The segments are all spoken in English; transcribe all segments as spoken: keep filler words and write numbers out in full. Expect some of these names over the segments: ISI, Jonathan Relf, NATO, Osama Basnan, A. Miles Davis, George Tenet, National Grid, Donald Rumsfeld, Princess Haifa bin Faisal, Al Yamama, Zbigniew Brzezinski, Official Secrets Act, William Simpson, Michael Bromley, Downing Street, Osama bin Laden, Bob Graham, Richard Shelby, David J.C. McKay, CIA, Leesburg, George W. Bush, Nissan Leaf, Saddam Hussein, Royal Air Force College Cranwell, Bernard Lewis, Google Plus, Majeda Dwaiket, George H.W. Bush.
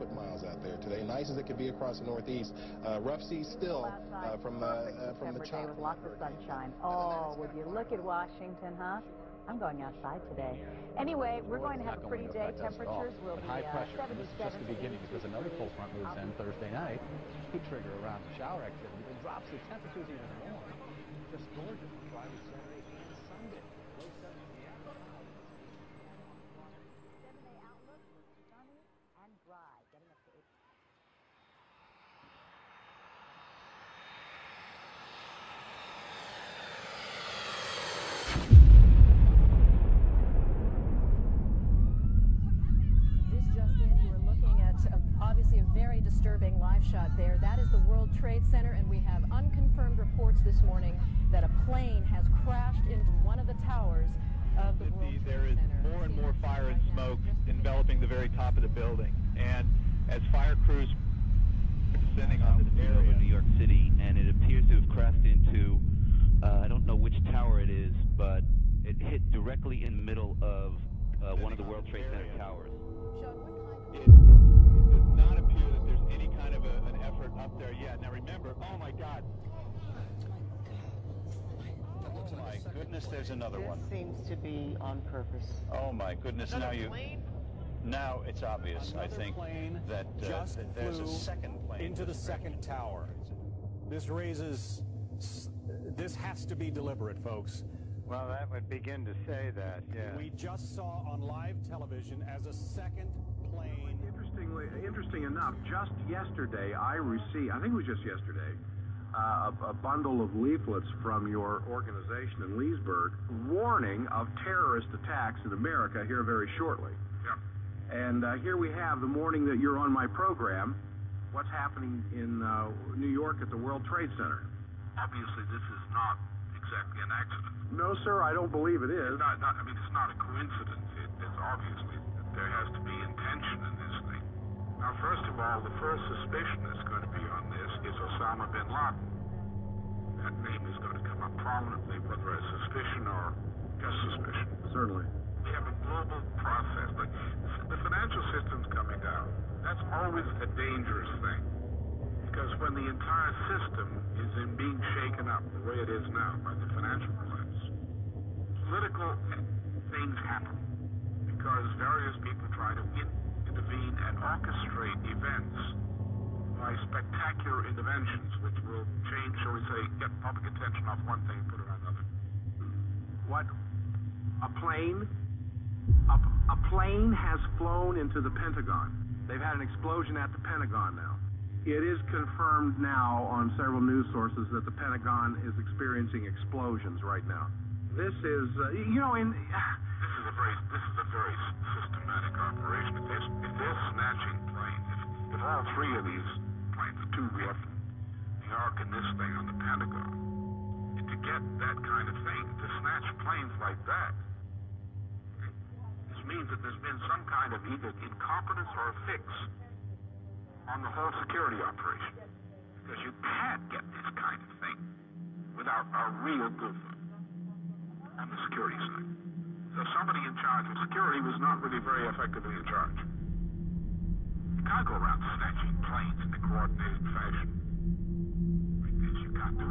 put miles out there today. Nice as it could be across the Northeast. Uh, rough seas still uh, from, uh, uh, from the chopper. Lots of sunshine. Oh, would you look at Washington, huh? I'm going outside today. Anyway, we're going to have a pretty day. Temperatures will be high pressure. This is just the beginning because another cold front moves in Thursday night. It could trigger a round of shower activity that drops the temperatures even more. Just gorgeous. Dry with Saturday and Sunday. Obviously a very disturbing live shot there. That is the World Trade Center, and we have unconfirmed reports this morning that a plane has crashed into one of the towers of the World Trade Center. There is more and more fire and smoke enveloping the very top of the building, and as fire crews are descending on this area in New York City, and it appears to have crashed into, uh, I don't know which tower it is, but it hit directly in the middle of uh, one of the World Trade Center towers. Any kind of a, an effort up there yet. Now remember, oh my God. Oh my goodness, there's another one. This seems to be on purpose. Oh my goodness, now you... Now it's obvious, I think, that, uh, that there's a second plane. Into the second tower. This raises... This has to be deliberate, folks. Well, that would begin to say that, yeah. We just saw on live television as a second plane... Interestingly, interesting enough, just yesterday I received, I think it was just yesterday, uh, a, a bundle of leaflets from your organization in Leesburg warning of terrorist attacks in America here very shortly. Yeah. And uh, here we have the morning that you're on my program, what's happening in uh, New York at the World Trade Center. Obviously this is not exactly an accident. No, sir, I don't believe it is. It's not, not, I mean, it's not a coincidence. It, it's obviously there has to be intention in this thing. Now, first of all, the first suspicion that's going to be on this is Osama bin Laden. That name is going to come up prominently, whether as suspicion or just suspicion. Certainly. We have a global process. Like, the financial system's coming down. That's always a dangerous thing. Because when the entire system is in being shaken up the way it is now by the financial collapse, political things happen. Because various people try to intervene and orchestrate events by spectacular interventions, which will change, shall we say, get public attention off one thing and put it on another. What? A plane? A, a plane has flown into the Pentagon. They've had an explosion at the Pentagon now. It is confirmed now on several news sources that the Pentagon is experiencing explosions right now. This is, uh, you know, in... This is a very, this is a very systematic operation. If they're, if they're snatching planes, if, if all three of these planes, the two we have, the Ark and this thing on the Pentagon, and to get that kind of thing, to snatch planes like that, this means that there's been some kind of either incompetence or a fix on the whole security operation. Because you can't get this kind of thing without a real good one on the security side. So somebody in charge of security was not really very effectively in charge. You can't go around snatching planes in a coordinated fashion. Like this, you can't do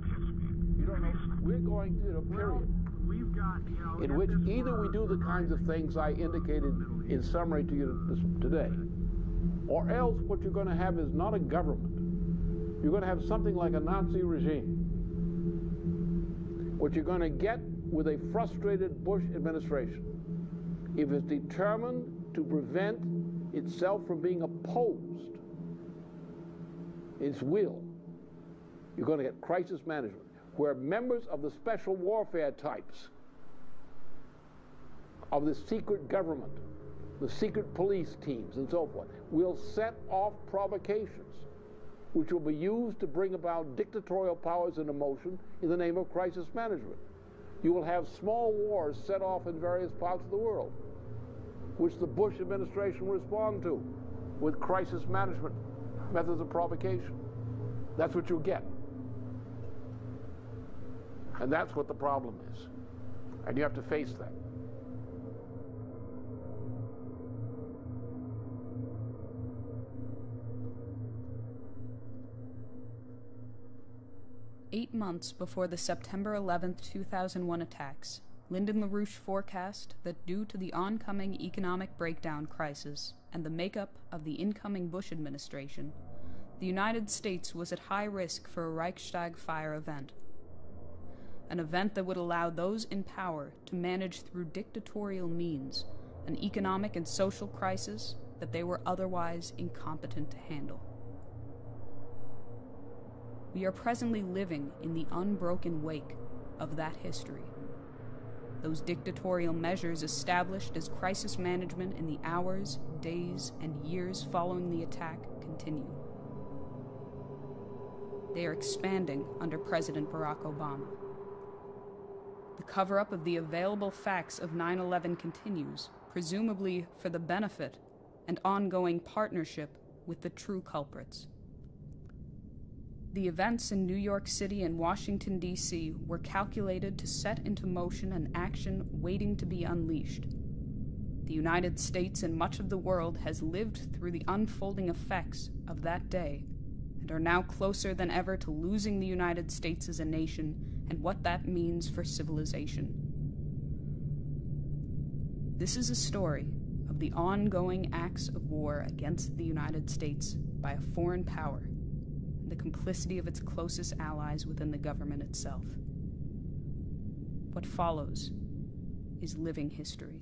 it. Somebody has to be. You don't know, we're going through a period we've got, you know, in which either we do the kinds of things I indicated in summary to you today, or else what you're going to have is not a government. You're going to have something like a Nazi regime. What you're going to get with a frustrated Bush administration, if it's determined to prevent itself from being opposed, its will, you're going to get crisis management, where members of the special warfare types of the secret government, the secret police teams, and so forth, will set off provocations which will be used to bring about dictatorial powers into motion in the name of crisis management. You will have small wars set off in various parts of the world, which the Bush administration will respond to with crisis management methods of provocation. That's what you'll get. And that's what the problem is. And you have to face that. eight months before the September eleventh two thousand one attacks, Lyndon LaRouche forecast that due to the oncoming economic breakdown crisis and the makeup of the incoming Bush administration, the United States was at high risk for a Reichstag fire event, an event that would allow those in power to manage through dictatorial means an economic and social crisis that they were otherwise incompetent to handle. We are presently living in the unbroken wake of that history. Those dictatorial measures established as crisis management in the hours, days, and years following the attack continue. They are expanding under President Barack Obama. The cover-up of the available facts of nine eleven continues, presumably for the benefit and ongoing partnership with the true culprits. The events in New York City and Washington, D C were calculated to set into motion an action waiting to be unleashed. The United States and much of the world has lived through the unfolding effects of that day and are now closer than ever to losing the United States as a nation and what that means for civilization. This is a story of the ongoing acts of war against the United States by a foreign power and the complicity of its closest allies within the government itself. What follows is living history.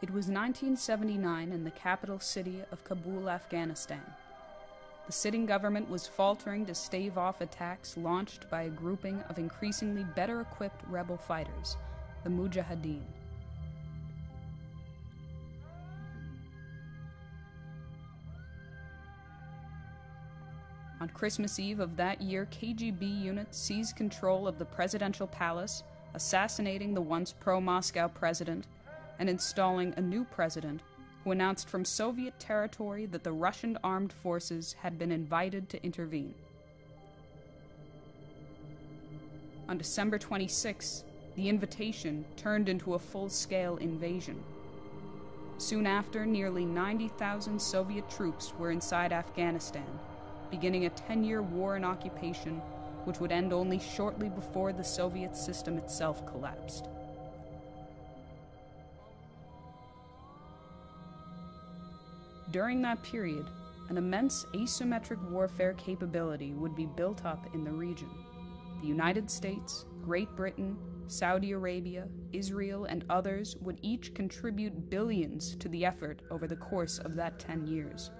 It was nineteen seventy-nine in the capital city of Kabul, Afghanistan. The sitting government was faltering to stave off attacks launched by a grouping of increasingly better-equipped rebel fighters, the Mujahideen. On Christmas Eve of that year, K G B units seized control of the presidential palace, assassinating the once pro-Moscow president, and installing a new president who announced from Soviet territory that the Russian armed forces had been invited to intervene. On December twenty-sixth, the invitation turned into a full-scale invasion. Soon after, nearly ninety thousand Soviet troops were inside Afghanistan, beginning a ten-year war and occupation which would end only shortly before the Soviet system itself collapsed. During that period, an immense asymmetric warfare capability would be built up in the region. The United States, Great Britain, Saudi Arabia, Israel, and others would each contribute billions to the effort over the course of that ten years.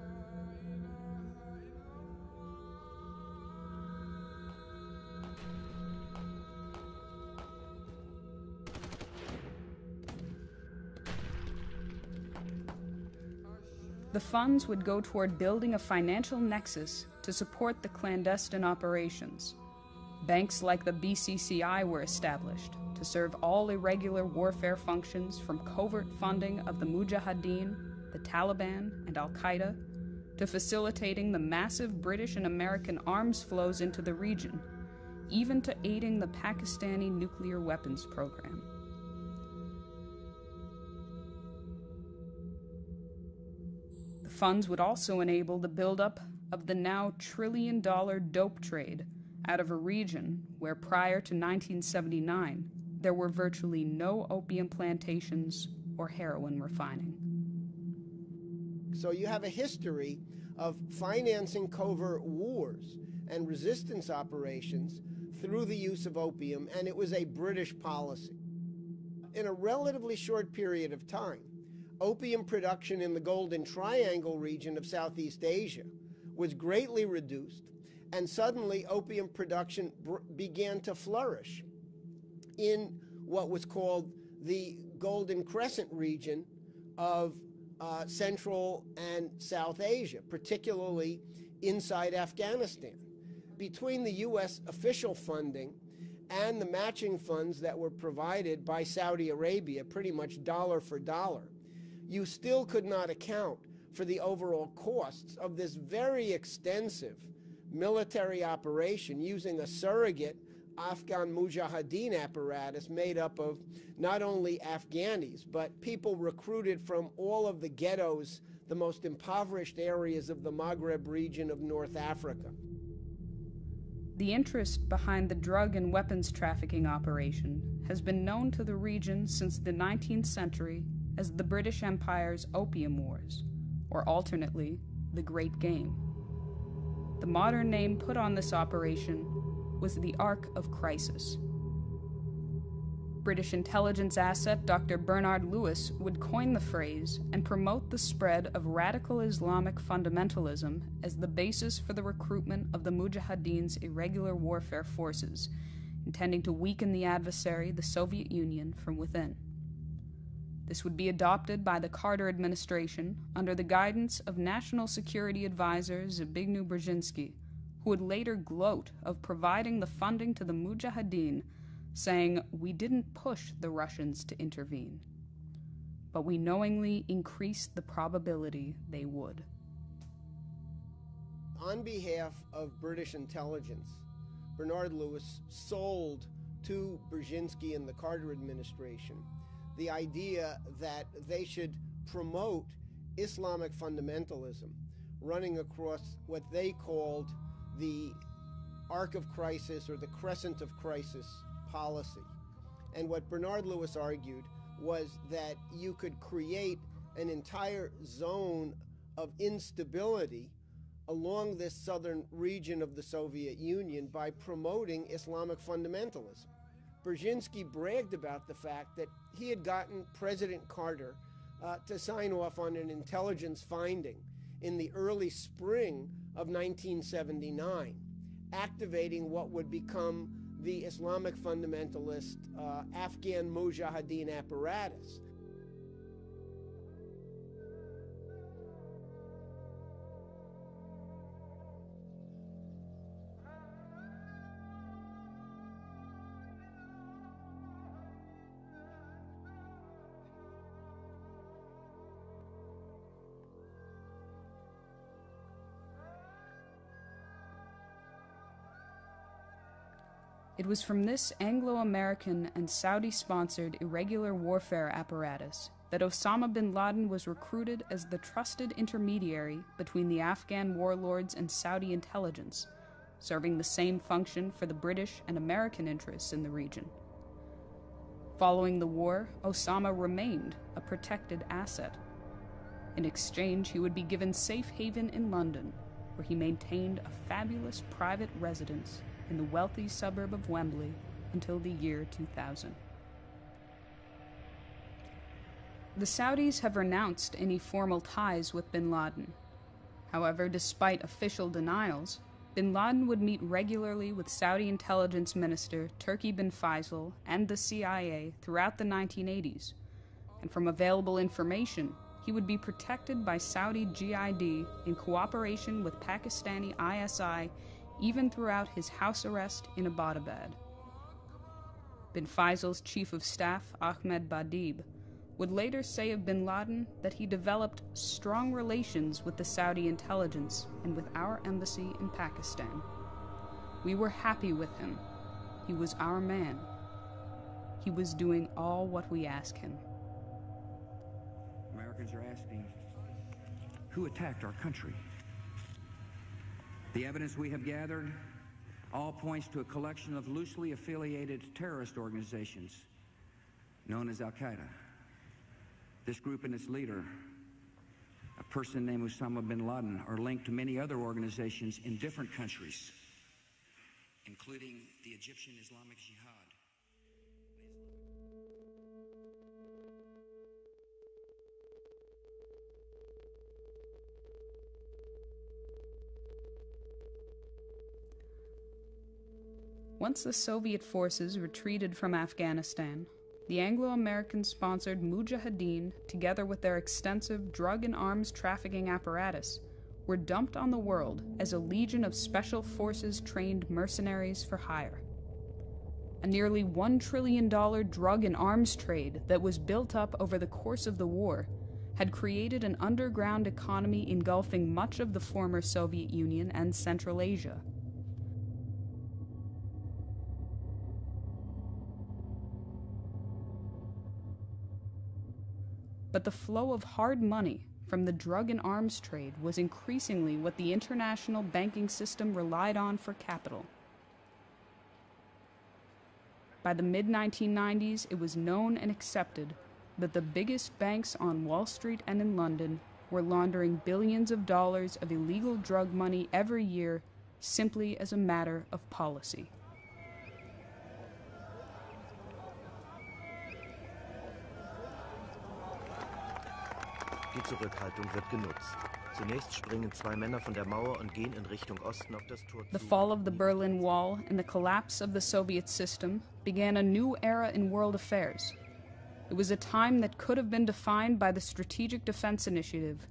The funds would go toward building a financial nexus to support the clandestine operations. Banks like the B C C I were established to serve all irregular warfare functions from covert funding of the Mujahideen, the Taliban, and Al-Qaeda, to facilitating the massive British and American arms flows into the region, even to aiding the Pakistani nuclear weapons program. Funds would also enable the buildup of the now trillion-dollar dope trade out of a region where, prior to nineteen seventy-nine, there were virtually no opium plantations or heroin refining. So you have a history of financing covert wars and resistance operations through the use of opium, and it was a British policy. In a relatively short period of time, opium production in the Golden Triangle region of Southeast Asia was greatly reduced, and suddenly opium production br began to flourish in what was called the Golden Crescent region of uh, Central and South Asia, particularly inside Afghanistan. Between the U S official funding and the matching funds that were provided by Saudi Arabia, pretty much dollar for dollar, you still could not account for the overall costs of this very extensive military operation using a surrogate Afghan Mujahideen apparatus made up of not only Afghanis, but people recruited from all of the ghettos, the most impoverished areas of the Maghreb region of North Africa. The interest behind the drug and weapons trafficking operation has been known to the region since the nineteenth century as the British Empire's Opium Wars, or alternately, the Great Game. The modern name put on this operation was the Arc of Crisis. British intelligence asset Doctor Bernard Lewis would coin the phrase and promote the spread of radical Islamic fundamentalism as the basis for the recruitment of the Mujahideen's irregular warfare forces, intending to weaken the adversary, the Soviet Union, from within. This would be adopted by the Carter administration under the guidance of National Security Advisor Zbigniew Brzezinski, who would later gloat of providing the funding to the Mujahideen, saying, "We didn't push the Russians to intervene, but we knowingly increased the probability they would." On behalf of British intelligence, Bernard Lewis sold to Brzezinski and the Carter administration the idea that they should promote Islamic fundamentalism, running across what they called the Arc of Crisis or the Crescent of Crisis policy. And what Bernard Lewis argued was that you could create an entire zone of instability along this southern region of the Soviet Union by promoting Islamic fundamentalism. Brzezinski bragged about the fact that he had gotten President Carter uh, to sign off on an intelligence finding in the early spring of nineteen seventy-nine, activating what would become the Islamic fundamentalist uh, Afghan Mujahideen apparatus. It was from this Anglo-American and Saudi-sponsored irregular warfare apparatus that Osama bin Laden was recruited as the trusted intermediary between the Afghan warlords and Saudi intelligence, serving the same function for the British and American interests in the region. Following the war, Osama remained a protected asset. In exchange, he would be given safe haven in London, where he maintained a fabulous private residence in the wealthy suburb of Wembley until the year two thousand. The Saudis have renounced any formal ties with bin Laden. However, despite official denials, bin Laden would meet regularly with Saudi intelligence minister Turki bin Faisal and the C I A throughout the nineteen eighties, and from available information, he would be protected by Saudi G I D in cooperation with Pakistani I S I even throughout his house arrest in Abbottabad. Bin Faisal's chief of staff, Ahmed Badib, would later say of bin Laden that he developed strong relations with the Saudi intelligence and with our embassy in Pakistan. "We were happy with him. He was our man. He was doing all what we asked him." Americans are asking, who attacked our country? The evidence we have gathered all points to a collection of loosely affiliated terrorist organizations known as Al-Qaeda. This group and its leader, a person named Osama bin Laden, are linked to many other organizations in different countries, including the Egyptian Islamic Jihad. Once the Soviet forces retreated from Afghanistan, the Anglo-American-sponsored Mujahideen, together with their extensive drug and arms trafficking apparatus, were dumped on the world as a legion of special forces-trained mercenaries for hire. A nearly one trillion dollar drug and arms trade that was built up over the course of the war had created an underground economy engulfing much of the former Soviet Union and Central Asia. But the flow of hard money from the drug and arms trade was increasingly what the international banking system relied on for capital. By the mid nineteen nineties, it was known and accepted that the biggest banks on Wall Street and in London were laundering billions of dollars of illegal drug money every year simply as a matter of policy. Die Zurückhaltung wird genutzt. Zunächst springen zwei Männer von der Mauer und gehen in Richtung Osten auf das Tor zu. The fall of the Berlin Wall and the collapse of the Soviet system began a new era in world affairs. It was a time that could have been defined by the Strategic Defense Initiative,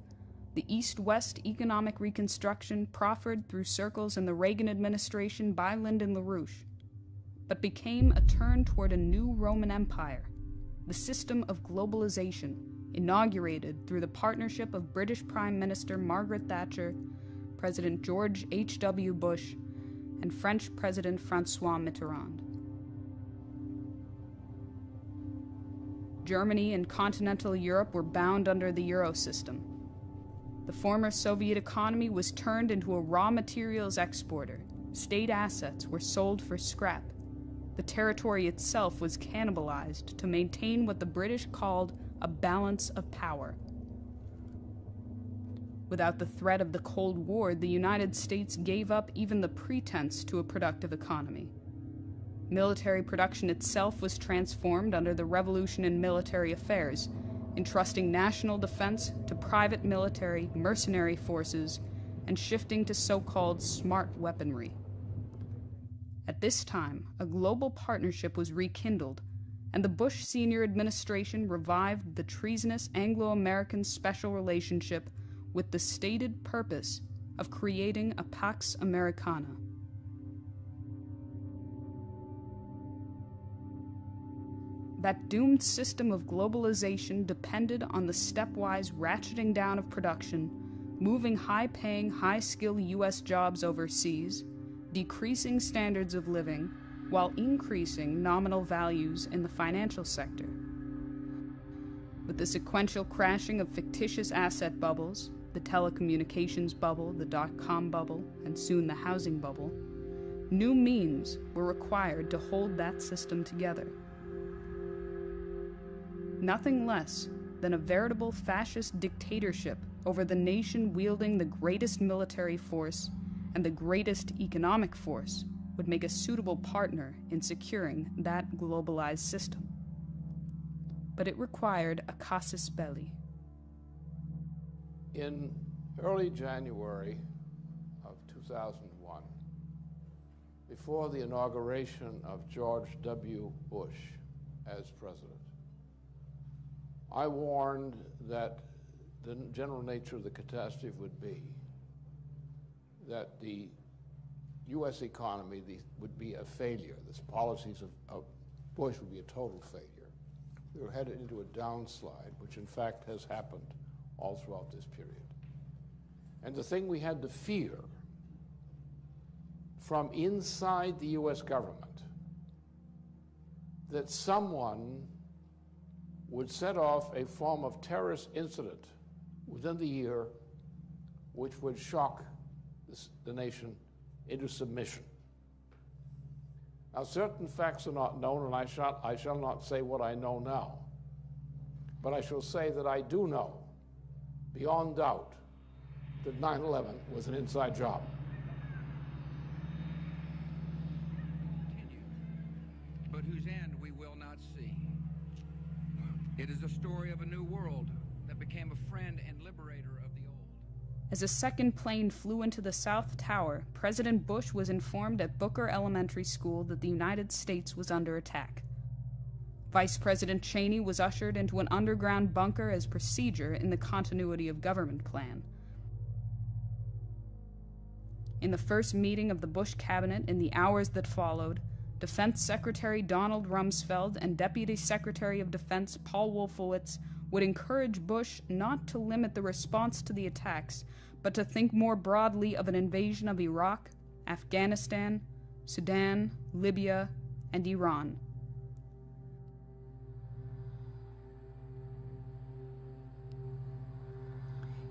the East-West economic reconstruction proffered through circles in the Reagan administration by Lyndon LaRouche, but became a turn toward a new Roman Empire, the system of globalization, inaugurated through the partnership of British Prime Minister Margaret Thatcher, President George H W Bush, and French President François Mitterrand. Germany and continental Europe were bound under the Euro system. The former Soviet economy was turned into a raw materials exporter. State assets were sold for scrap. The territory itself was cannibalized to maintain what the British called a balance of power. Without the threat of the Cold War, the United States gave up even the pretense to a productive economy. Military production itself was transformed under the revolution in military affairs, entrusting national defense to private military mercenary forces and shifting to so-called smart weaponry. At this time, a global partnership was rekindled, and the Bush senior administration revived the treasonous Anglo-American special relationship with the stated purpose of creating a Pax Americana. That doomed system of globalization depended on the stepwise ratcheting down of production, moving high-paying, high-skilled U S jobs overseas, decreasing standards of living, while increasing nominal values in the financial sector. With the sequential crashing of fictitious asset bubbles, the telecommunications bubble, the dot-com bubble, and soon the housing bubble, new means were required to hold that system together. Nothing less than a veritable fascist dictatorship over the nation wielding the greatest military force and the greatest economic force would make a suitable partner in securing that globalized system. But it required a casus belli. In early January of two thousand one, before the inauguration of George W. Bush as president, I warned that the general nature of the catastrophe would be that the U S economy the, would be a failure. The policies of, of Bush would be a total failure. We were headed into a downslide, which in fact has happened all throughout this period. And the thing we had to fear from inside the U S government, that someone would set off a form of terrorist incident within the year which would shock this, the nation into submission. Now, certain facts are not known, and I shall, I shall not say what I know now, but I shall say that I do know, beyond doubt, that nine eleven was an inside job. Continue. But whose end we will not see. It is a story of a new world that became a friend and liberator. As a second plane flew into the South Tower, President Bush was informed at Booker Elementary School that the United States was under attack. Vice President Cheney was ushered into an underground bunker as procedure in the continuity of government plan. In the first meeting of the Bush cabinet in the hours that followed, Defense Secretary Donald Rumsfeld and Deputy Secretary of Defense Paul Wolfowitz would encourage Bush not to limit the response to the attacks, but to think more broadly of an invasion of Iraq, Afghanistan, Sudan, Libya, and Iran.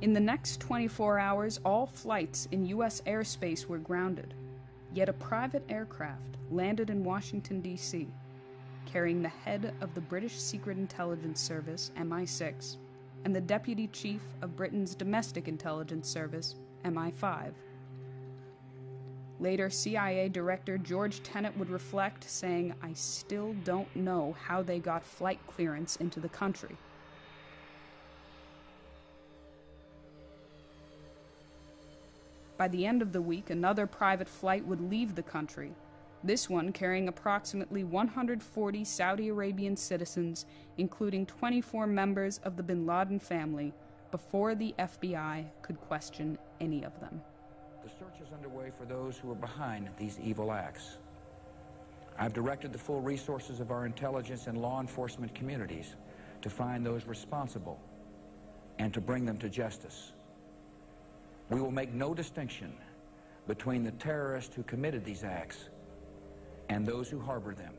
In the next twenty-four hours, all flights in U S airspace were grounded, yet a private aircraft landed in Washington, D C, carrying the head of the British Secret Intelligence Service, M I six, and the Deputy Chief of Britain's Domestic Intelligence Service, M I five. Later, C I A Director George Tenet would reflect, saying, "I still don't know how they got flight clearance into the country." By the end of the week, another private flight would leave the country, this one carrying approximately one hundred forty Saudi Arabian citizens, including twenty-four members of the bin Laden family, before the F B I could question any of them. The search is underway for those who are behind these evil acts. I've directed the full resources of our intelligence and law enforcement communities to find those responsible and to bring them to justice. We will make no distinction between the terrorists who committed these acts and those who harbor them.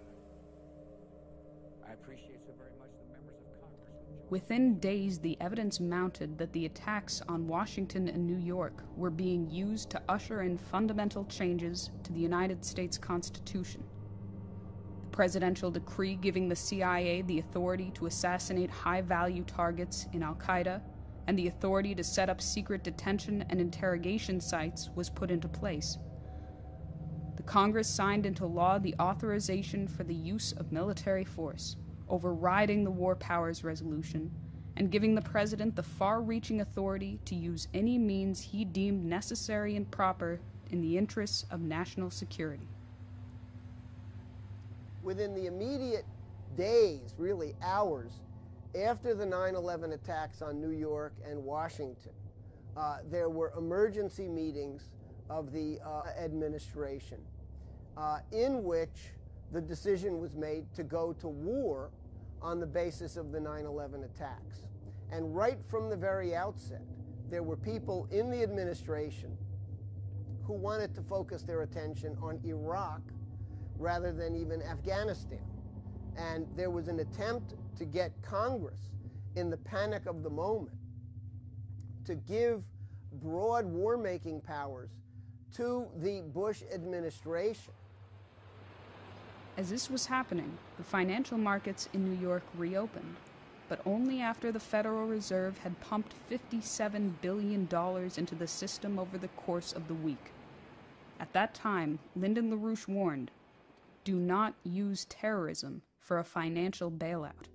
I appreciate so very much the members of Congress. Within days, the evidence mounted that the attacks on Washington and New York were being used to usher in fundamental changes to the United States Constitution. The presidential decree giving the C I A the authority to assassinate high-value targets in Al-Qaeda and the authority to set up secret detention and interrogation sites was put into place. The Congress signed into law the authorization for the use of military force, overriding the War Powers Resolution, and giving the President the far-reaching authority to use any means he deemed necessary and proper in the interests of national security. Within the immediate days, really hours, after the nine eleven attacks on New York and Washington, uh, there were emergency meetings of the uh, administration uh, in which the decision was made to go to war on the basis of the nine eleven attacks. And right from the very outset, there were people in the administration who wanted to focus their attention on Iraq rather than even Afghanistan. And there was an attempt to get Congress, in the panic of the moment, to give broad war-making powers to the Bush administration. As this was happening, the financial markets in New York reopened, but only after the Federal Reserve had pumped fifty-seven billion dollars into the system over the course of the week. At that time, Lyndon LaRouche warned, "Do not use terrorism for a financial bailout."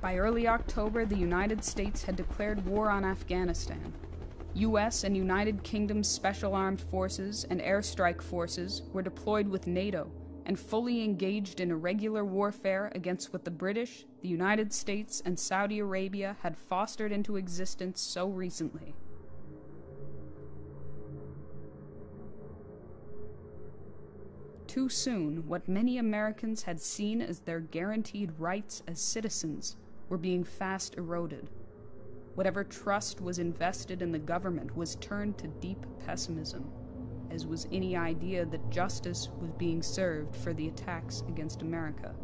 By early October, the United States had declared war on Afghanistan. U S and United Kingdom's Special Armed Forces and airstrike forces were deployed with NATO and fully engaged in irregular warfare against what the British, the United States, and Saudi Arabia had fostered into existence so recently. Too soon, what many Americans had seen as their guaranteed rights as citizens were being fast eroded. Whatever trust was invested in the government was turned to deep pessimism, as was any idea that justice was being served for the attacks against America.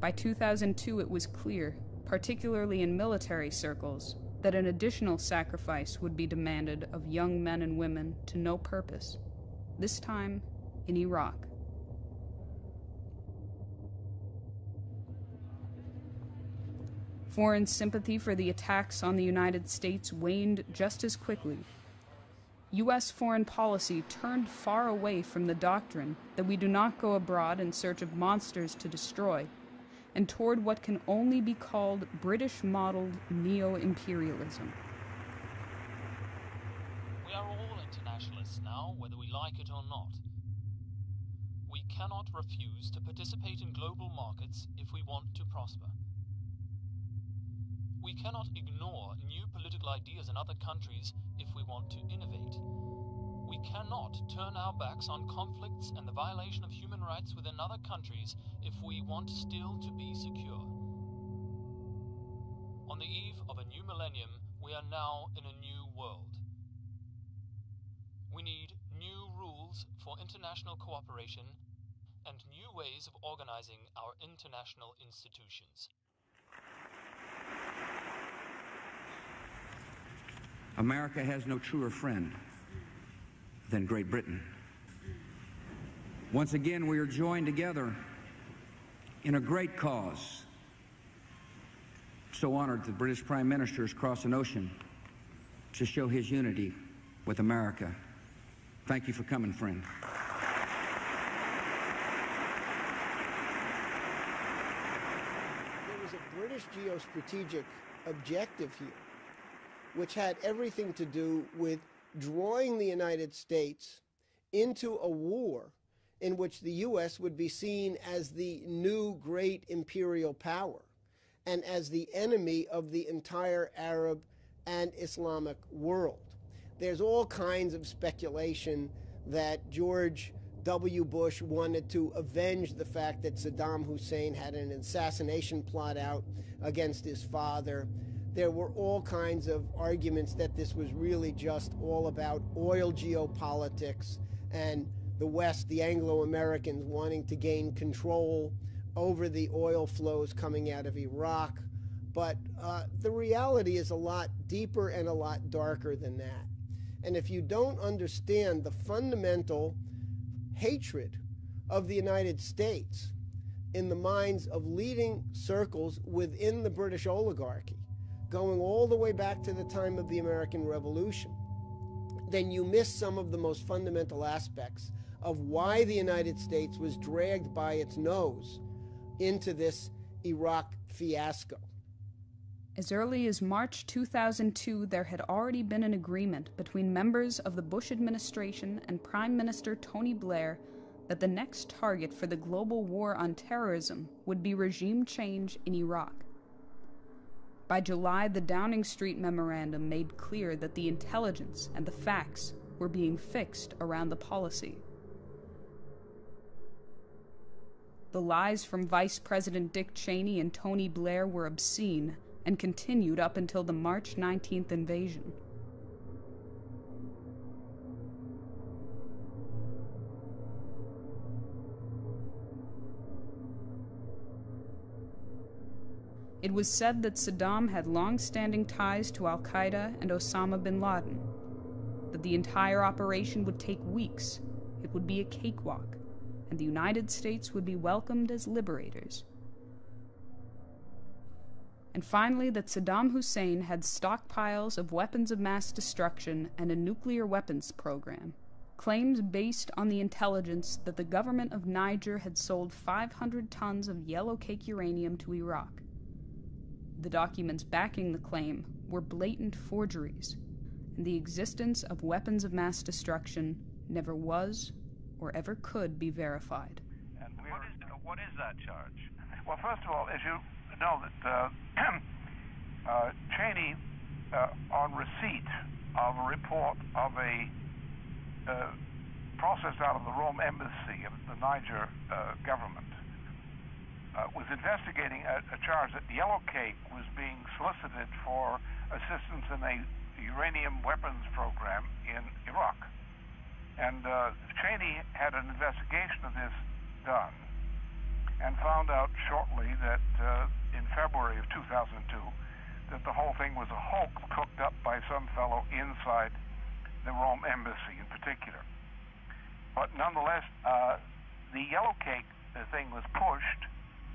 By two thousand two, it was clear, particularly in military circles, that an additional sacrifice would be demanded of young men and women to no purpose, this time in Iraq. Foreign sympathy for the attacks on the United States waned just as quickly. U S foreign policy turned far away from the doctrine that we do not go abroad in search of monsters to destroy, and toward what can only be called British-modeled neo-imperialism. We are all internationalists now, whether we like it or not. We cannot refuse to participate in global markets if we want to prosper. We cannot ignore new political ideas in other countries if we want to innovate. We cannot turn our backs on conflicts and the violation of human rights within other countries if we want still to be secure. On the eve of a new millennium, we are now in a new world. We need new rules for international cooperation and new ways of organizing our international institutions. America has no truer friend than Great Britain. Once again, we are joined together in a great cause. I'm so honored the British Prime Minister has crossed an ocean to show his unity with America. Thank you for coming, friend. There was a British geostrategic objective here, which had everything to do with drawing the United States into a war in which the U S would be seen as the new great imperial power and as the enemy of the entire Arab and Islamic world. There's all kinds of speculation that George W. Bush wanted to avenge the fact that Saddam Hussein had an assassination plot out against his father. There were all kinds of arguments that this was really just all about oil geopolitics and the West, the Anglo-Americans, wanting to gain control over the oil flows coming out of Iraq. But uh, the reality is a lot deeper and a lot darker than that. And if you don't understand the fundamental hatred of the United States in the minds of leading circles within the British oligarchy, going all the way back to the time of the American Revolution, then you miss some of the most fundamental aspects of why the United States was dragged by its nose into this Iraq fiasco. As early as March two thousand two, there had already been an agreement between members of the Bush administration and Prime Minister Tony Blair that the next target for the global war on terrorism would be regime change in Iraq. By July, the Downing Street memorandum made clear that the intelligence and the facts were being fixed around the policy. The lies from Vice President Dick Cheney and Tony Blair were obscene and continued up until the March nineteenth invasion. It was said that Saddam had long-standing ties to Al-Qaeda and Osama bin Laden, that the entire operation would take weeks, it would be a cakewalk, and the United States would be welcomed as liberators. And finally, that Saddam Hussein had stockpiles of weapons of mass destruction and a nuclear weapons program, claims based on the intelligence that the government of Niger had sold five hundred tons of yellow-cake uranium to Iraq. The documents backing the claim were blatant forgeries, and the existence of weapons of mass destruction never was or ever could be verified. And what is, what is that charge? Well, first of all, as you know, that uh, uh, Cheney, uh, on receipt of a report of a uh, process out of the Rome embassy of the Niger uh, government, Uh, was investigating a, a charge that Yellow Cake was being solicited for assistance in a uranium weapons program in Iraq. And uh, Cheney had an investigation of this done and found out shortly that uh, in February of two thousand two that the whole thing was a hoax cooked up by some fellow inside the Rome embassy in particular. But nonetheless, uh, the Yellow Cake thing was pushed.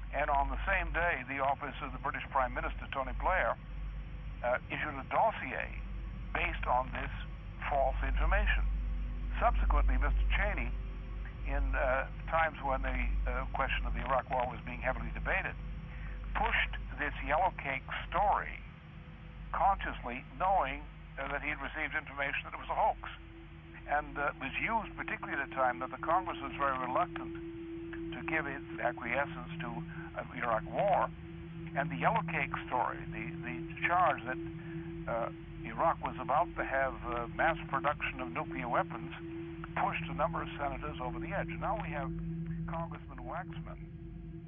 And on the same day, the office of the British Prime Minister, Tony Blair, uh, issued a dossier based on this false information. Subsequently, Mister Cheney, in uh, times when the uh, question of the Iraq War was being heavily debated, pushed this yellow cake story consciously, knowing uh, that he had received information that it was a hoax. And uh, was used particularly at a time that the Congress was very reluctant to give its acquiescence to uh, the Iraq War, and the yellow cake story, the, the charge that uh, Iraq was about to have uh, mass production of nuclear weapons, pushed a number of senators over the edge. Now we have Congressman Waxman,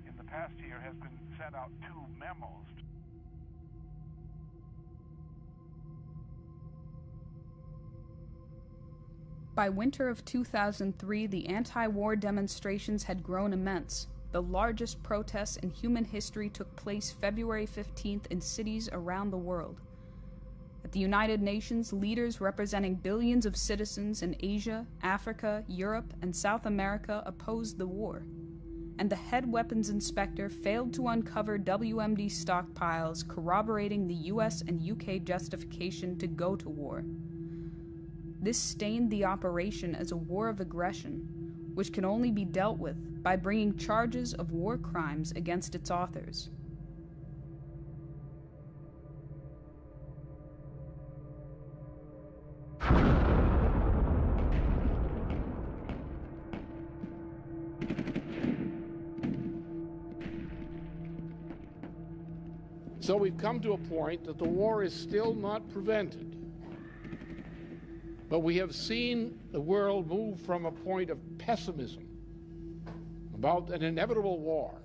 in the past year, has been sent out two memos. By winter of two thousand three, the anti-war demonstrations had grown immense. The largest protests in human history took place February fifteenth in cities around the world. At the United Nations, leaders representing billions of citizens in Asia, Africa, Europe, and South America opposed the war. And the head weapons inspector failed to uncover W M D stockpiles corroborating the U S and U K justification to go to war. This stained the operation as a war of aggression, which can only be dealt with by bringing charges of war crimes against its authors. So we've come to a point that the war is still not prevented. But we have seen the world move from a point of pessimism about an inevitable war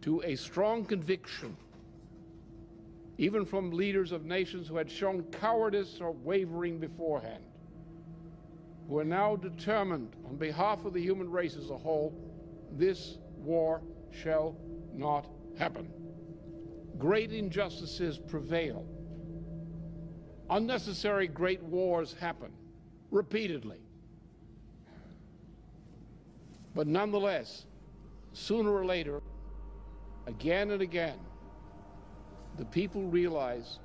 to a strong conviction, even from leaders of nations who had shown cowardice or wavering beforehand, who are now determined on behalf of the human race as a whole, this war shall not happen. Great injustices prevail. Unnecessary great wars happen repeatedly. But nonetheless, sooner or later, again and again, the people realize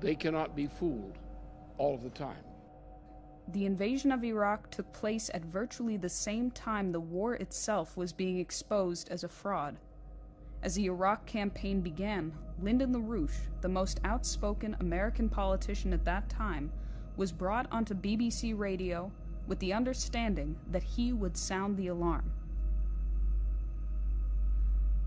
they cannot be fooled all of the time. The invasion of Iraq took place at virtually the same time the war itself was being exposed as a fraud. As the Iraq campaign began, Lyndon LaRouche, the most outspoken American politician at that time, was brought onto B B C radio with the understanding that he would sound the alarm.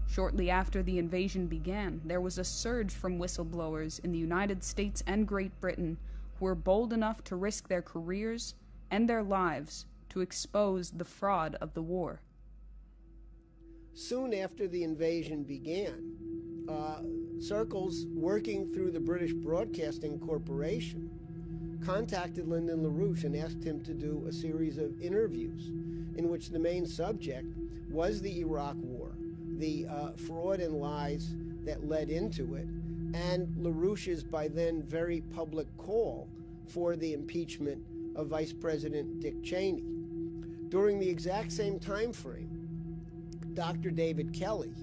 Shortly after the invasion began, there was a surge from whistleblowers in the United States and Great Britain who were bold enough to risk their careers and their lives to expose the fraud of the war. Soon after the invasion began, uh, circles working through the British Broadcasting Corporation contacted Lyndon LaRouche and asked him to do a series of interviews in which the main subject was the Iraq War, the uh, fraud and lies that led into it, and LaRouche's by then very public call for the impeachment of Vice President Dick Cheney. During the exact same time frame, Doctor David Kelly,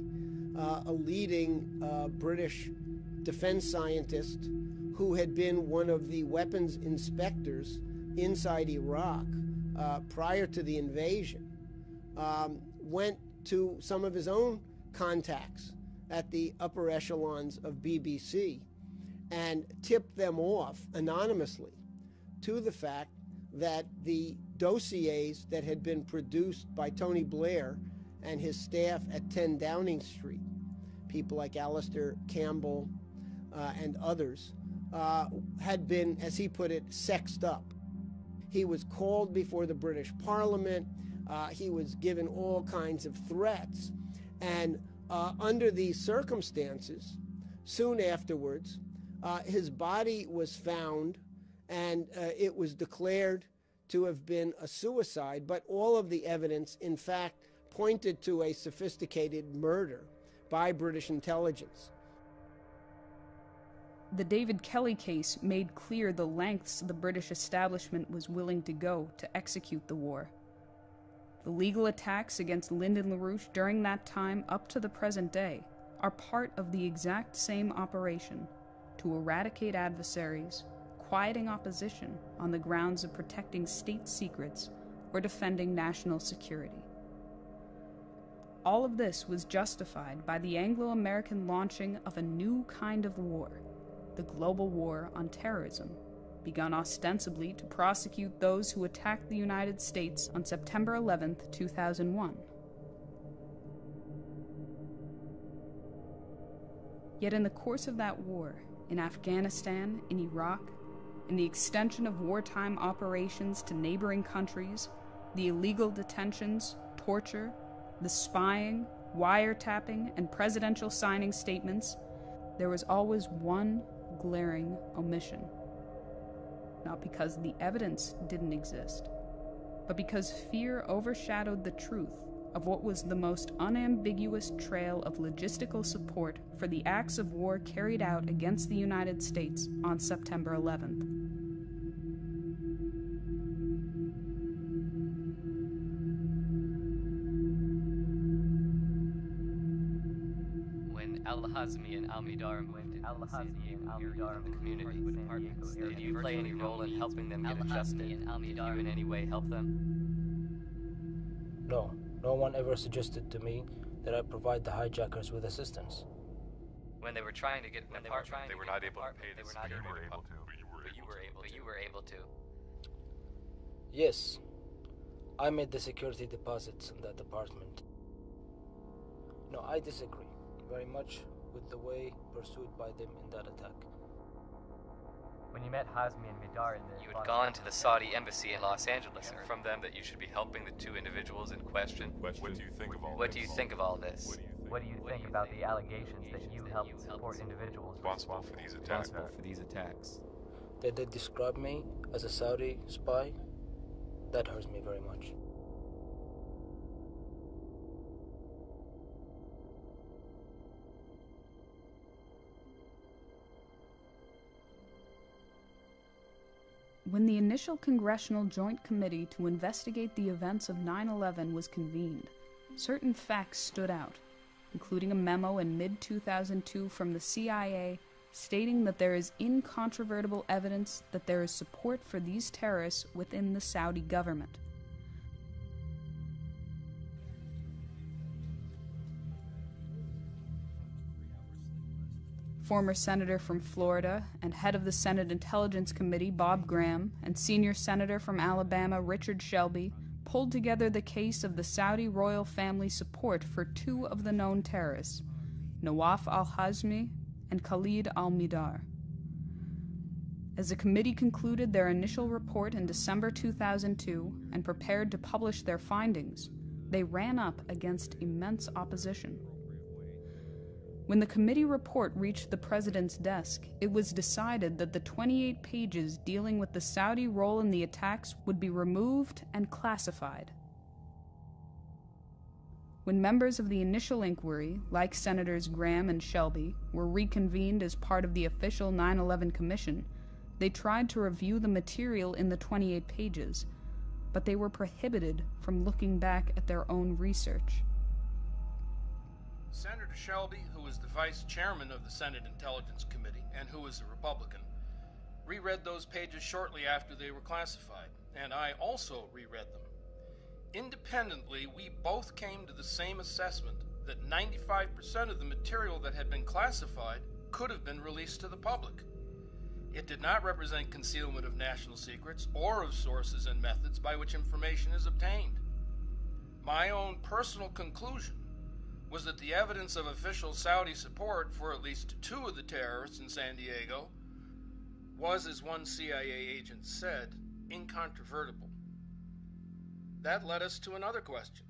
uh, a leading uh, British defense scientist who had been one of the weapons inspectors inside Iraq uh, prior to the invasion, um, went to some of his own contacts at the upper echelons of B B C and tipped them off anonymously to the fact that the dossiers that had been produced by Tony Blair and his staff at ten Downing Street, people like Alistair Campbell uh, and others, uh, had been, as he put it, sexed up. He was called before the British Parliament. Uh, he was given all kinds of threats. And uh, under these circumstances, soon afterwards, uh, his body was found, and uh, it was declared to have been a suicide. But all of the evidence, in fact, pointed to a sophisticated murder by British intelligence. The David Kelly case made clear the lengths the British establishment was willing to go to execute the war. The legal attacks against Lyndon LaRouche during that time up to the present day are part of the exact same operation to eradicate adversaries, quieting opposition on the grounds of protecting state secrets or defending national security. All of this was justified by the Anglo-American launching of a new kind of war, the global war on terrorism, begun ostensibly to prosecute those who attacked the United States on September eleventh, two thousand one. Yet in the course of that war, in Afghanistan, in Iraq, in the extension of wartime operations to neighboring countries, the illegal detentions, torture, the spying, wiretapping, and presidential signing statements, there was always one glaring omission. Not because the evidence didn't exist, but because fear overshadowed the truth of what was the most unambiguous trail of logistical support for the acts of war carried out against the United States on September eleventh. When Al-Hazmi and Al-Mihdhar went to Al-Hazmi and Al-Mihdhar the community, did you play any role in helping them get adjusted? Did you in any way help them? No. No one ever suggested to me that I provide the hijackers with assistance. When they were trying to get an apartment, they were not able to pay the security deposit, but you were able to. But you were able to. Yes, I made the security deposits in that apartment. No, I disagree very much with the way pursued by them in that attack. When you met Hazmi and Mihdhar in the... You had gone to the Saudi embassy in Los Angeles and heard from them that you should be helping the two individuals in question. question. What do you think of all what this? What do you think of all this? What do you think, what do you think about the allegations that you helped support individuals responsible for these attacks? Responsible for these attacks. Did they describe me as a Saudi spy? That hurts me very much. When the initial Congressional Joint Committee to investigate the events of nine eleven was convened, certain facts stood out, including a memo in mid two thousand two from the C I A stating that there is incontrovertible evidence that there is support for these terrorists within the Saudi government. Former Senator from Florida and head of the Senate Intelligence Committee, Bob Graham, and senior senator from Alabama, Richard Shelby, pulled together the case of the Saudi royal family's support for two of the known terrorists, Nawaf al-Hazmi and Khalid al-Mihdhar. As the committee concluded their initial report in December two thousand two and prepared to publish their findings, they ran up against immense opposition. When the committee report reached the president's desk, it was decided that the twenty-eight pages dealing with the Saudi role in the attacks would be removed and classified. When members of the initial inquiry, like Senators Graham and Shelby, were reconvened as part of the official nine eleven Commission, they tried to review the material in the twenty-eight pages, but they were prohibited from looking back at their own research. Senator Shelby, who was the vice chairman of the Senate Intelligence Committee and who was a Republican, reread those pages shortly after they were classified, and I also reread them. Independently, we both came to the same assessment that ninety-five percent of the material that had been classified could have been released to the public. It did not represent concealment of national secrets or of sources and methods by which information is obtained. My own personal conclusion was that the evidence of official Saudi support for at least two of the terrorists in San Diego was, as one C I A agent said, incontrovertible. That led us to another question.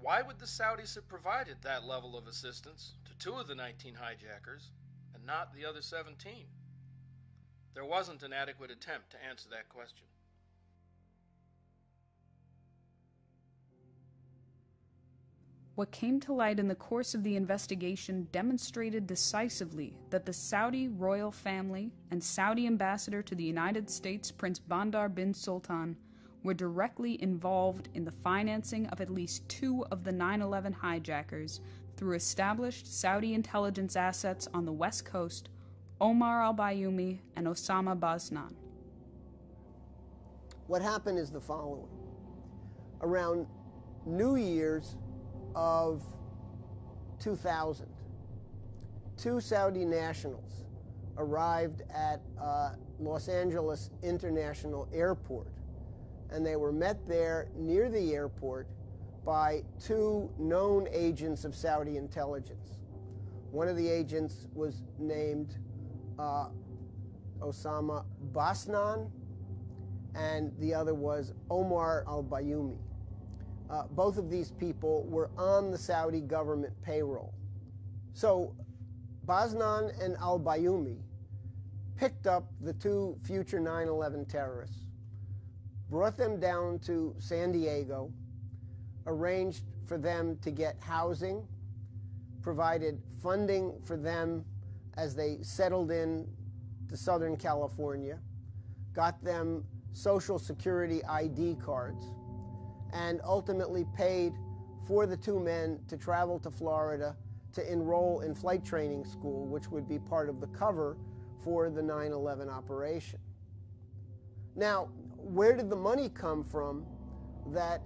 Why would the Saudis have provided that level of assistance to two of the nineteen hijackers and not the other seventeen? There wasn't an adequate attempt to answer that question. What came to light in the course of the investigation demonstrated decisively that the Saudi royal family and Saudi ambassador to the United States, Prince Bandar bin Sultan, were directly involved in the financing of at least two of the nine eleven hijackers through established Saudi intelligence assets on the West Coast, Omar al-Bayoumi and Osama Basnan. What happened is the following. Around New Year's of two thousand, two Saudi nationals arrived at uh, Los Angeles International Airport, and they were met there near the airport by two known agents of Saudi intelligence. One of the agents was named uh, Osama Basnan, and the other was Omar al-Bayoumi. Uh, both of these people were on the Saudi government payroll. So Basnan and al-Bayoumi picked up the two future nine eleven terrorists, brought them down to San Diego, arranged for them to get housing, provided funding for them as they settled in to Southern California, got them Social Security I D cards, and ultimately paid for the two men to travel to Florida to enroll in flight training school, which would be part of the cover for the nine eleven operation. Now, where did the money come from that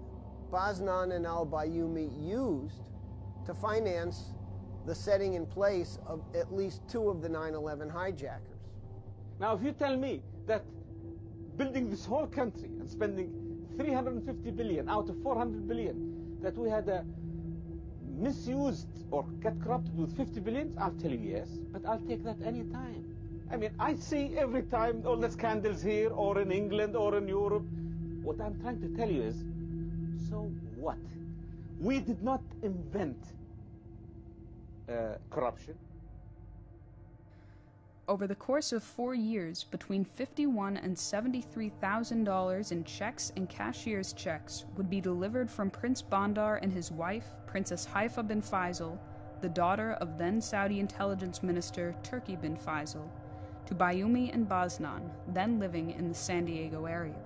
Basnan and al-Bayoumi used to finance the setting in place of at least two of the nine eleven hijackers? Now, if you tell me that building this whole country and spending three hundred fifty billion out of four hundred billion, that we had a misused or got corrupted with fifty billion, I'll tell you yes, but I'll take that any time. I mean, I see every time all the scandals here or in England or in Europe. What I'm trying to tell you is, so what? We did not invent uh, corruption. Over the course of four years, between fifty-one thousand dollars and seventy-three thousand dollars in checks and cashier's checks would be delivered from Prince Bandar and his wife, Princess Haifa bin Faisal, the daughter of then Saudi Intelligence Minister Turki bin Faisal, to Bayoumi and Basnan, then living in the San Diego area.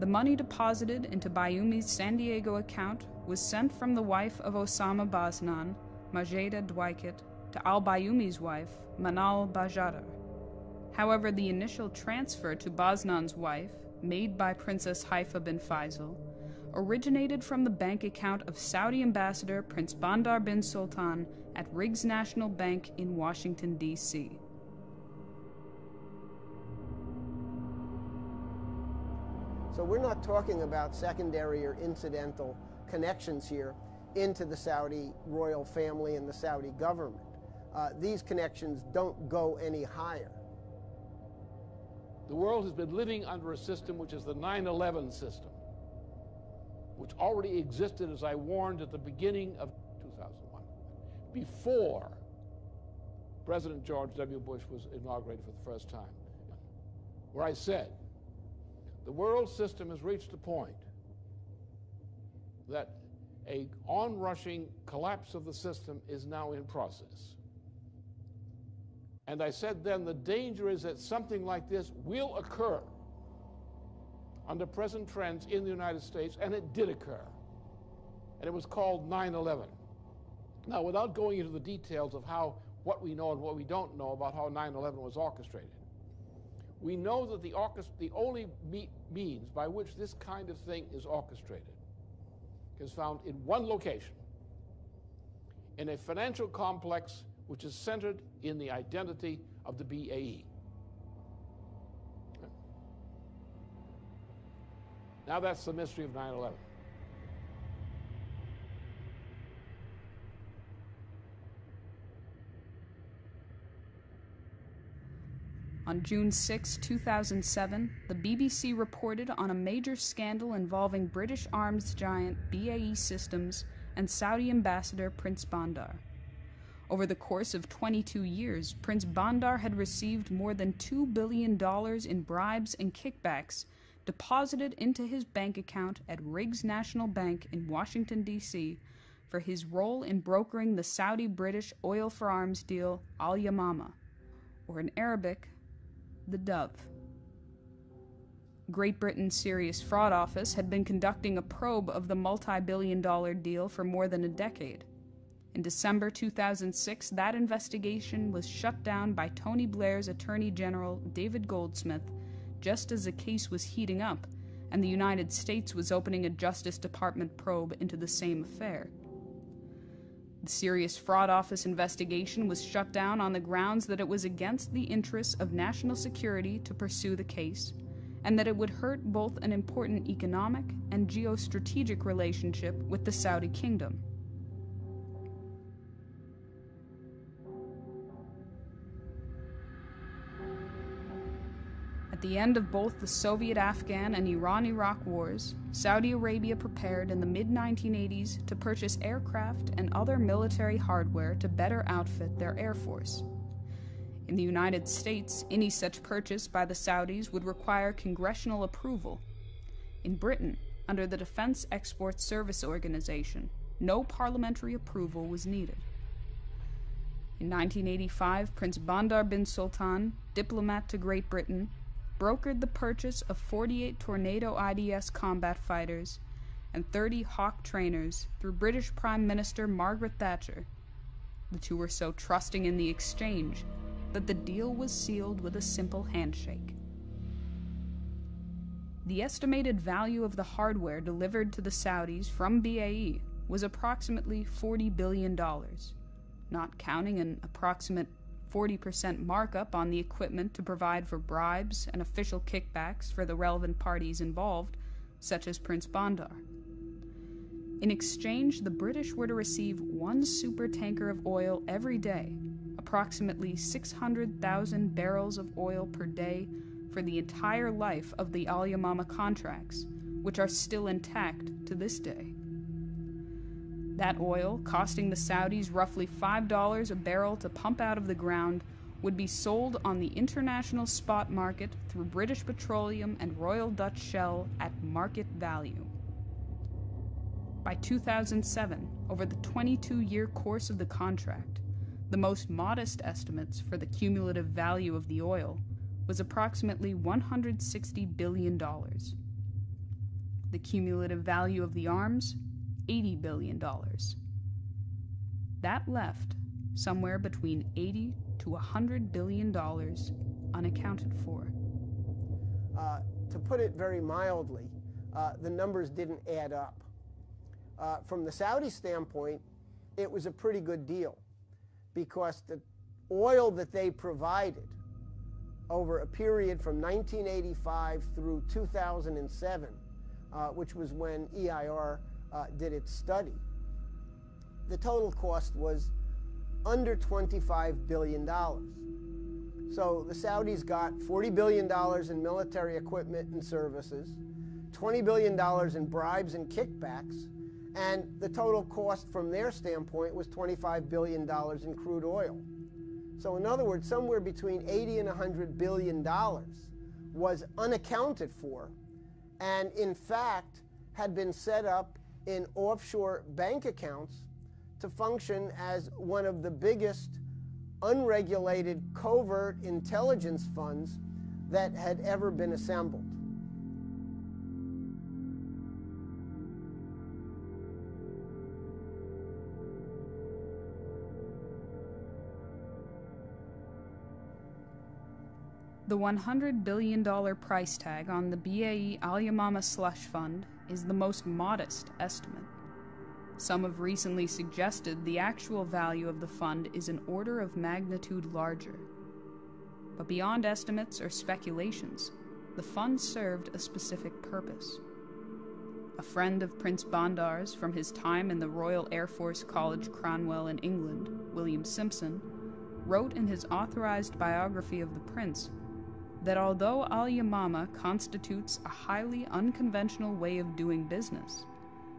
The money deposited into Bayoumy's San Diego account was sent from the wife of Osama Basnan, Majeda Dwaiket, to al-Bayyumi's wife, Manal Bajadar. However, the initial transfer to Basnan's wife, made by Princess Haifa bin Faisal, originated from the bank account of Saudi Ambassador Prince Bandar bin Sultan at Riggs National Bank in Washington, D C So we're not talking about secondary or incidental connections here into the Saudi royal family and the Saudi government. Uh, these connections don't go any higher. The world has been living under a system which is the nine eleven system, which already existed, as I warned, at the beginning of two thousand one, before President George W. Bush was inaugurated for the first time, where I said, the world system has reached a point that a onrushing collapse of the system is now in process. And I said then the danger is that something like this will occur under present trends in the United States, and it did occur. And it was called nine eleven. Now, without going into the details of how, what we know and what we don't know about how nine eleven was orchestrated, we know that the, the only me means by which this kind of thing is orchestrated is found in one location, in a financial complex which is centered in the identity of the B A E. Now that's the mystery of nine eleven. On June sixth, two thousand seven, the B B C reported on a major scandal involving British arms giant B A E Systems and Saudi ambassador Prince Bandar. Over the course of twenty-two years, Prince Bandar had received more than two billion dollars in bribes and kickbacks deposited into his bank account at Riggs National Bank in Washington, D C for his role in brokering the Saudi-British oil for arms deal Al Yamama, or in Arabic, the Dove. Great Britain's Serious Fraud Office had been conducting a probe of the multi-billion dollar deal for more than a decade. In December two thousand six, that investigation was shut down by Tony Blair's Attorney General David Goldsmith, just as the case was heating up and the United States was opening a Justice Department probe into the same affair. The Serious Fraud Office investigation was shut down on the grounds that it was against the interests of national security to pursue the case, and that it would hurt both an important economic and geostrategic relationship with the Saudi kingdom. At the end of both the Soviet-Afghan and Iran-Iraq wars, Saudi Arabia prepared in the mid nineteen eighties to purchase aircraft and other military hardware to better outfit their air force. In the United States, any such purchase by the Saudis would require congressional approval. In Britain, under the Defense Export Service Organization, no parliamentary approval was needed. In nineteen eighty-five, Prince Bandar bin Sultan, diplomat to Great Britain, brokered the purchase of forty-eight Tornado I D S combat fighters and thirty Hawk trainers through British Prime Minister Margaret Thatcher. The two were so trusting in the exchange that the deal was sealed with a simple handshake. The estimated value of the hardware delivered to the Saudis from B A E was approximately forty billion dollars, not counting an approximate forty percent markup on the equipment to provide for bribes and official kickbacks for the relevant parties involved, such as Prince Bandar. In exchange, the British were to receive one supertanker of oil every day, approximately six hundred thousand barrels of oil per day for the entire life of the Al Yamama contracts, which are still intact to this day. That oil, costing the Saudis roughly five dollars a barrel to pump out of the ground, would be sold on the international spot market through British Petroleum and Royal Dutch Shell at market value. By two thousand seven, over the twenty-two year course of the contract, the most modest estimates for the cumulative value of the oil was approximately one hundred sixty billion dollars. The cumulative value of the arms, eighty billion dollars. That left somewhere between eighty to one hundred billion dollars unaccounted for. Uh, to put it very mildly, uh, the numbers didn't add up. Uh, from the Saudi standpoint, it was a pretty good deal because the oil that they provided over a period from nineteen eighty-five through two thousand seven, uh, which was when E I R Uh, did its study, the total cost was under twenty-five billion dollars. So the Saudis got forty billion dollars in military equipment and services, twenty billion dollars in bribes and kickbacks, and the total cost from their standpoint was twenty-five billion dollars in crude oil. So in other words, somewhere between eighty and one hundred billion dollars was unaccounted for, and in fact had been set up in offshore bank accounts to function as one of the biggest unregulated covert intelligence funds that had ever been assembled. The one hundred billion dollars price tag on the B A E Al Yamama slush fund is the most modest estimate. Some have recently suggested the actual value of the fund is an order of magnitude larger. But beyond estimates or speculations, the fund served a specific purpose. A friend of Prince Bandar's from his time in the Royal Air Force College Cranwell in England, William Simpson, wrote in his authorized biography of the prince that although Al Yamama constitutes a highly unconventional way of doing business,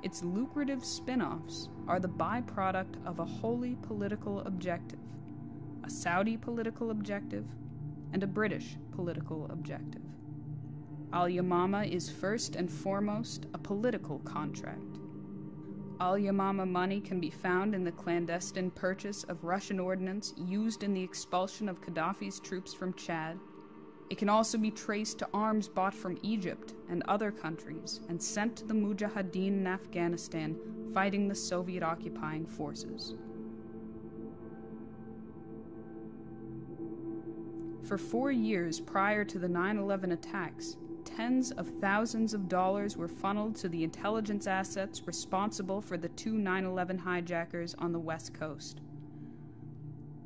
its lucrative spin-offs are the byproduct of a wholly political objective, a Saudi political objective, and a British political objective. Al Yamama is first and foremost a political contract. Al Yamama money can be found in the clandestine purchase of Russian ordnance used in the expulsion of Gaddafi's troops from Chad. It can also be traced to arms bought from Egypt and other countries and sent to the Mujahideen in Afghanistan fighting the Soviet occupying forces. For four years prior to the nine eleven attacks, tens of thousands of dollars were funneled to the intelligence assets responsible for the two nine eleven hijackers on the West Coast.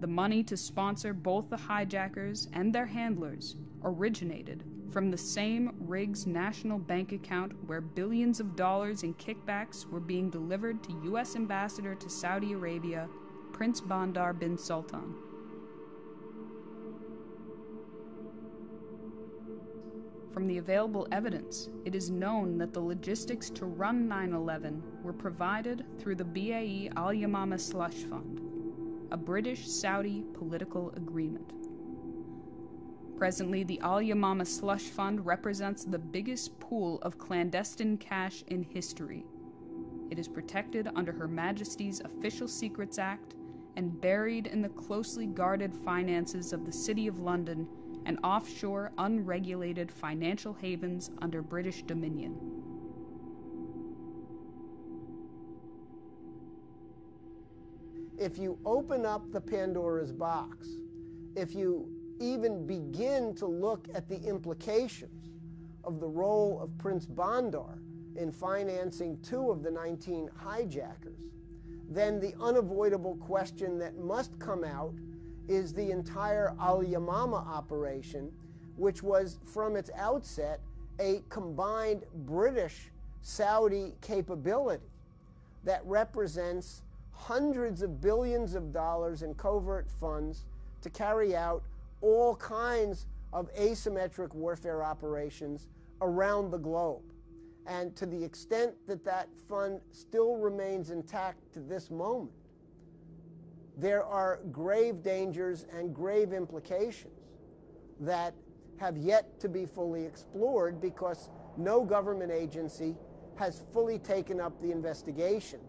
The money to sponsor both the hijackers and their handlers originated from the same Riggs National Bank account where billions of dollars in kickbacks were being delivered to U S Ambassador to Saudi Arabia, Prince Bandar bin Sultan. From the available evidence, it is known that the logistics to run nine eleven were provided through the B A E Al Yamama Slush Fund, a British-Saudi political agreement. Presently, the Al Yamama Slush Fund represents the biggest pool of clandestine cash in history. It is protected under Her Majesty's Official Secrets Act and buried in the closely guarded finances of the City of London and offshore unregulated financial havens under British dominion. If you open up the Pandora's box, if you even begin to look at the implications of the role of Prince Bandar in financing two of the nineteen hijackers, then the unavoidable question that must come out is the entire Al Yamama operation, which was from its outset a combined British-Saudi capability that represents hundreds of billions of dollars in covert funds to carry out all kinds of asymmetric warfare operations around the globe. And to the extent that that fund still remains intact to this moment, there are grave dangers and grave implications that have yet to be fully explored because no government agency has fully taken up the investigation.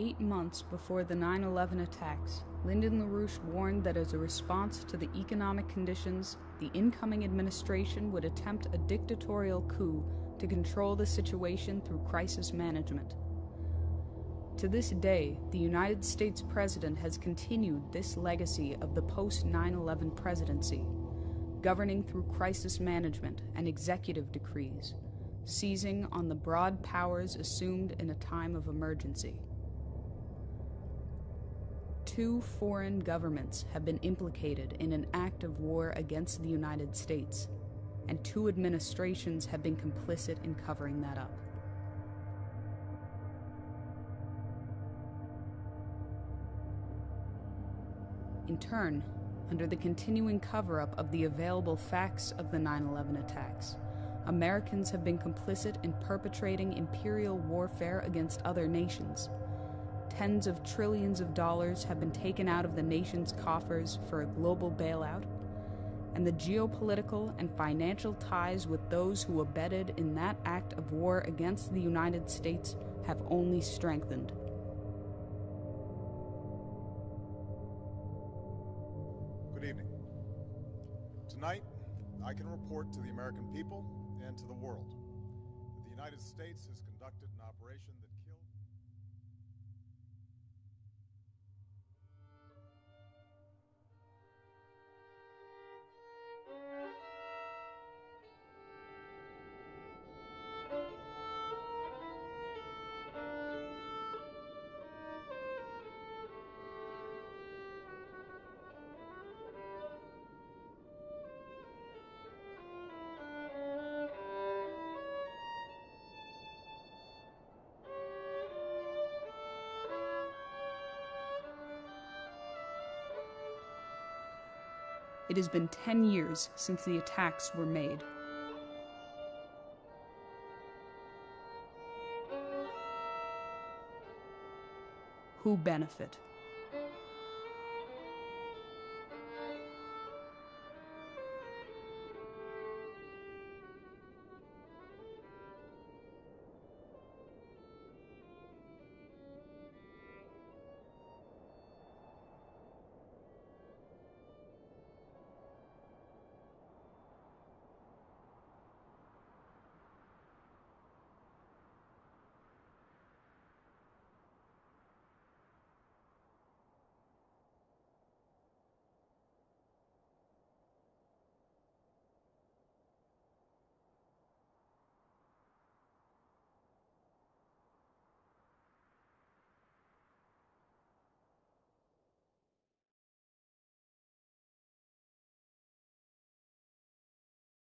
Eight months before the nine eleven attacks, Lyndon LaRouche warned that as a response to the economic conditions, the incoming administration would attempt a dictatorial coup to control the situation through crisis management. To this day, the United States president has continued this legacy of the post nine eleven presidency, governing through crisis management and executive decrees, seizing on the broad powers assumed in a time of emergency. Two foreign governments have been implicated in an act of war against the United States, and two administrations have been complicit in covering that up. In turn, under the continuing cover-up of the available facts of the nine eleven attacks, Americans have been complicit in perpetrating imperial warfare against other nations. Tens of trillions of dollars have been taken out of the nation's coffers for a global bailout, and the geopolitical and financial ties with those who abetted in that act of war against the United States have only strengthened. Good evening. Tonight, I can report to the American people and to the world that the United States has conducted an operation that It has been ten years since the attacks were made. Who benefit?